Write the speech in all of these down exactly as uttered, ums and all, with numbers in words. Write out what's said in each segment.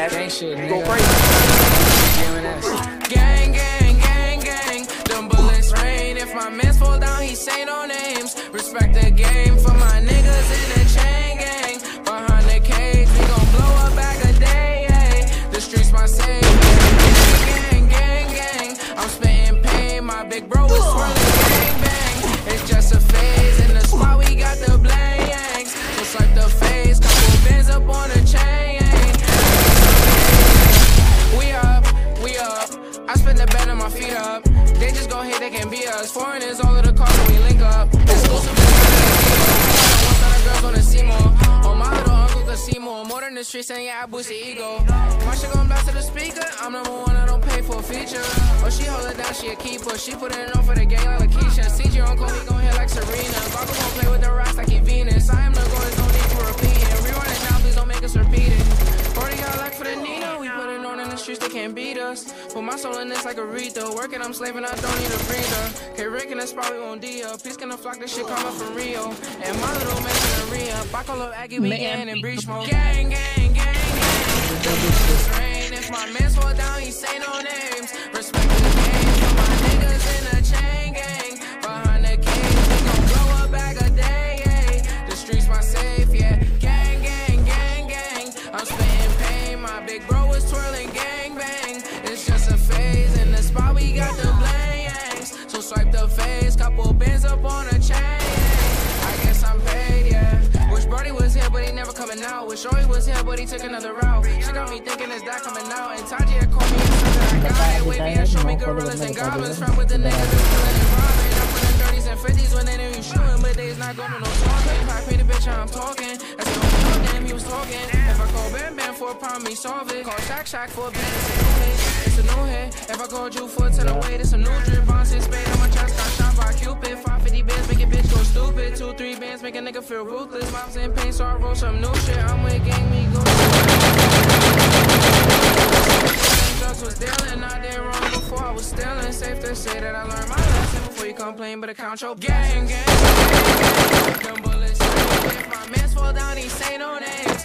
that gang shit, nigga. Go crazy. Gang, gang, gang, gang. Them bullets rain. If my mans fall down, he say no names. Respect the game for my niggas in the chain gang. Behind the cage, we gon' blow up back a day. Ay. The streets my savior. Gang, gang, gang. I'm spitting pain. My big bro is swirling gang bang. It's just a phase in the spot. We got the blanks. Just like the phase, couple bands up on the chain. I spend the bed on my feet up. They just go here, they can beat us. Foreigners all of the cars when we link up. Exclusive. Once all the girls wanna see more. On my little uncle could see more. More than the streets and yeah, I boost the ego. My shit gon' blast to the speaker. I'm number one, I don't pay for a feature. Oh, she hold it down, she a keeper. She put it on for the gang like Lakeisha. C J uncle, he gon' hit like Serena. Bobby gon' play with the rocks like he Venus. I am the goal, there's no need for repeating. Rerun it now, please don't make us repeat it. forty y'all like for the Nina. We put it on in the streets, they can't beat us. Put my soul in this like a Aretha. Working, I'm slaving, I don't need a breather. K Rick in this spot, we won't deal. Peace gonna flock, this shit coming from Rio. And my little man's in the re-up. I call up Aggie, we in and breach mode. Gang, gang, gang, gang. The bitches rain. If my man's fall down, he say no names. Respect the game. Put my niggas in a chain gang. Behind the cage, we gon' blow up back a day. Yeah. The streets my safe, yeah. Gang, gang, gang, gang. I'm spitting pain. My big bro is twirling gang bang. It's just a phase. In the spot, we got the blanks. So swipe the face. Couple bands up on a chain. I guess I'm paid, yeah. Wish Brody was here, but he never coming out. Wish Joey was here, but he took another route. She got me thinking, is that coming out? And Tajia called me and said that I got it. Wavy and show me gorillas and goblins. Trap with the niggas that's killing and robbing. I'm in the thirties and fifties when they knew you shooting, but they's not going to no talking. Pop me the bitch, I'm talking. That's the only damn he was talking. If I call Bam Bam for a problem, he solve it. Call Shaq Shaq for a band, it's a new hit. It's a new hit. If I call Jew for a ten away, it's a new drip. On six spade, on my chest, got shot by Cupid. five fifty bands, make it bitch go stupid. Two, three bands, make a nigga feel ruthless. Mom's in pain, so I roll some new shit. I'm with gang, we go. Drugs was dealing, I did wrong before I was stealing. Safe to say that I learned my lesson before you complain, but account your gang, gang, gang. Them bullets, if my mans fall down, he say no names.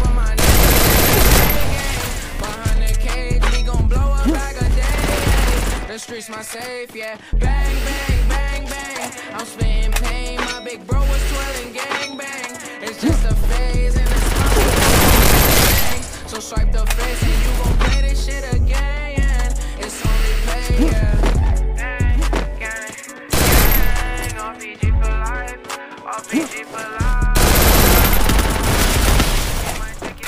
For my niggas, behind the cage, we gon' blow up like a day. The streets my safe, yeah. Bang, bang, bang, bang. I'm spitting pain, my big bro was twirling gang bang. It's just a phase and it's so swipe the face and you gon' play this shit again. It's only play, yeah. Gang, gang, gang. All P G for life. All P G for life. Might take you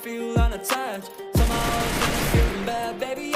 feel unattached. Somehow I'm feeling bad, baby.